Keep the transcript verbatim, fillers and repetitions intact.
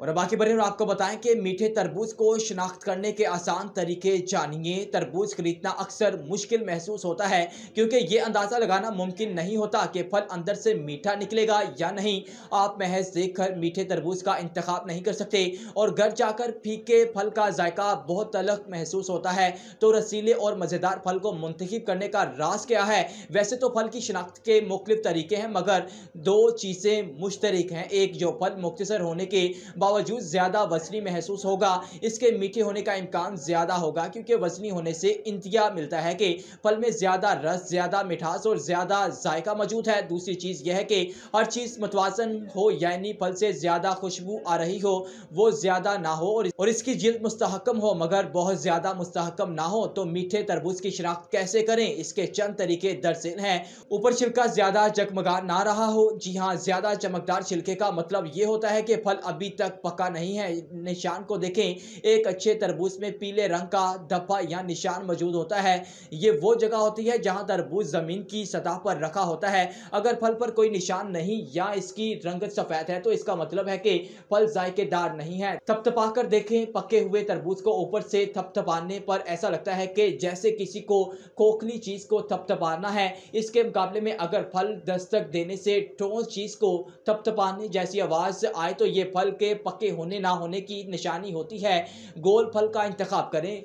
और बाकी बने और आपको बताएं कि मीठे तरबूज को शनाख्त करने के आसान तरीके जानिए। तरबूज खरीदना अक्सर मुश्किल महसूस होता है क्योंकि ये अंदाज़ा लगाना मुमकिन नहीं होता कि फल अंदर से मीठा निकलेगा या नहीं। आप महज देखकर मीठे तरबूज का इंतखाब नहीं कर सकते और घर जाकर फीके फल का जायका बहुत अलग महसूस होता है। तो रसीले और मज़ेदार फल को मुंतखब करने का राज क्या है? वैसे तो फल की शनाख्त के मुख्तलिफ तरीके हैं, मगर दो चीज़ें मुश्तरक हैं। एक, जो फल मुख्तसर होने के बावजूद ज़्यादा वज़नी महसूस होगा, इसके मीठे होने का इम्कान ज़्यादा होगा क्योंकि वज़नी होने से इंतिया मिलता है कि फल में ज़्यादा रस, ज़्यादा मिठास और ज़्यादा जायका मौजूद है। दूसरी चीज़ यह है कि हर चीज़ मुतवाज़न हो, यानी फल से ज़्यादा खुशबू आ रही हो, वो ज़्यादा ना हो और इसकी जिल्द मुस्तहकम हो मगर बहुत ज़्यादा मुस्तहकम ना हो। तो मीठे तरबूज की शनाख्त कैसे करें? इसके चंद तरीके दरअसल हैं। ऊपर छिलका ज़्यादा जगमगा ना रहा हो। जी हाँ, ज़्यादा चमकदार छिलके का मतलब ये होता है कि फल अभी तक पका नहीं है। निशान को देखें। एक अच्छे तरबूज में पीले रंग का धब्बा या निशान मौजूद होता है। ये वो जगह होती है जहाँ तरबूज ज़मीन की सतह पर रखा होता है। अगर फल पर कोई निशान नहीं या इसकी रंगत सफ़ेद है तो इसका मतलब है कि फल जायकेदार नहीं है। थपथपा कर देखें। पके हुए तरबूज को ऊपर से थपथपाने पर ऐसा लगता है कि जैसे किसी को खोखली चीज़ को थपथपाना है। इसके मुकाबले में अगर फल दस्तक देने से ठोस चीज़ को थपथपाने जैसी आवाज़ आए तो ये फल के पके होने ना होने की निशानी होती है। गोल फल का इंतखाब करें।